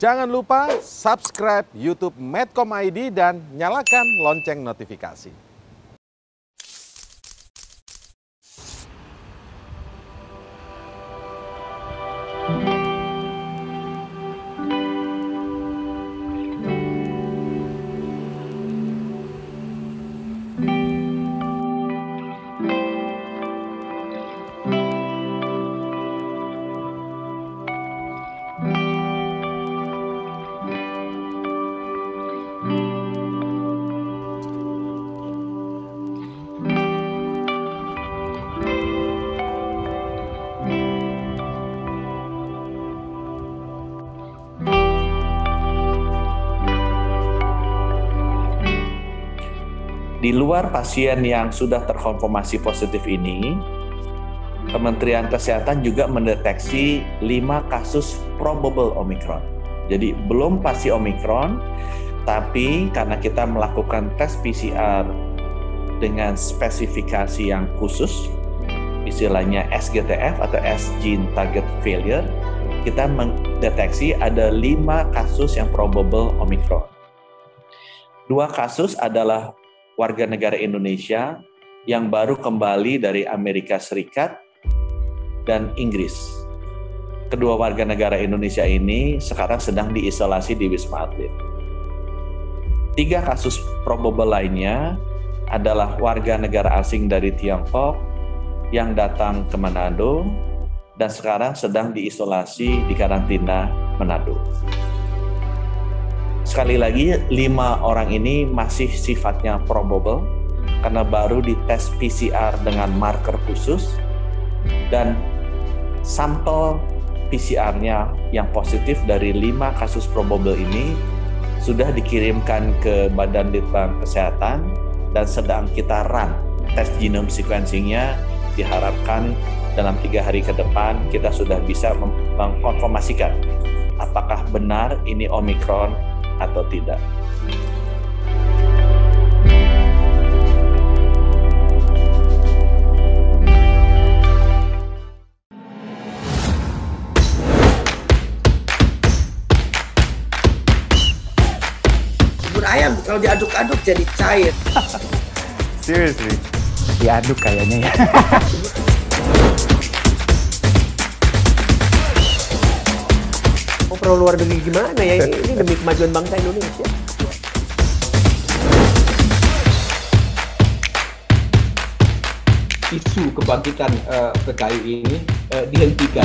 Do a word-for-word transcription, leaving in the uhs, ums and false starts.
Jangan lupa subscribe YouTube Medcom dot I D dan nyalakan lonceng notifikasi. Di luar pasien yang sudah terkonfirmasi positif ini, Kementerian Kesehatan juga mendeteksi lima kasus probable Omicron. Jadi belum pasti Omicron, tapi karena kita melakukan tes P C R dengan spesifikasi yang khusus, istilahnya S G T F atau S-Gene Target Failure, kita mendeteksi ada lima kasus yang probable Omicron. Dua kasus adalah warga negara Indonesia yang baru kembali dari Amerika Serikat dan Inggris. Kedua warga negara Indonesia ini sekarang sedang diisolasi di Wisma Atlet. Tiga kasus probable lainnya adalah warga negara asing dari Tiongkok yang datang ke Manado dan sekarang sedang diisolasi di karantina Manado. Sekali lagi, lima orang ini masih sifatnya probable karena baru dites P C R dengan marker khusus dan sampel P C R-nya yang positif dari lima kasus probable ini sudah dikirimkan ke Badan Litbang Kesehatan dan sedang kita run tes genome sequencing-nya. Diharapkan dalam tiga hari ke depan kita sudah bisa mengkonfirmasikan apakah benar ini Omicron atau tidak. Bubur ayam kalau diaduk-aduk jadi cair. Seriously, diaduk kayaknya ya. Pro luar negeri gimana ya, ini demi kemajuan bangsa Indonesia. Isu kebangkitan uh, P K I ini uh, dihentikan.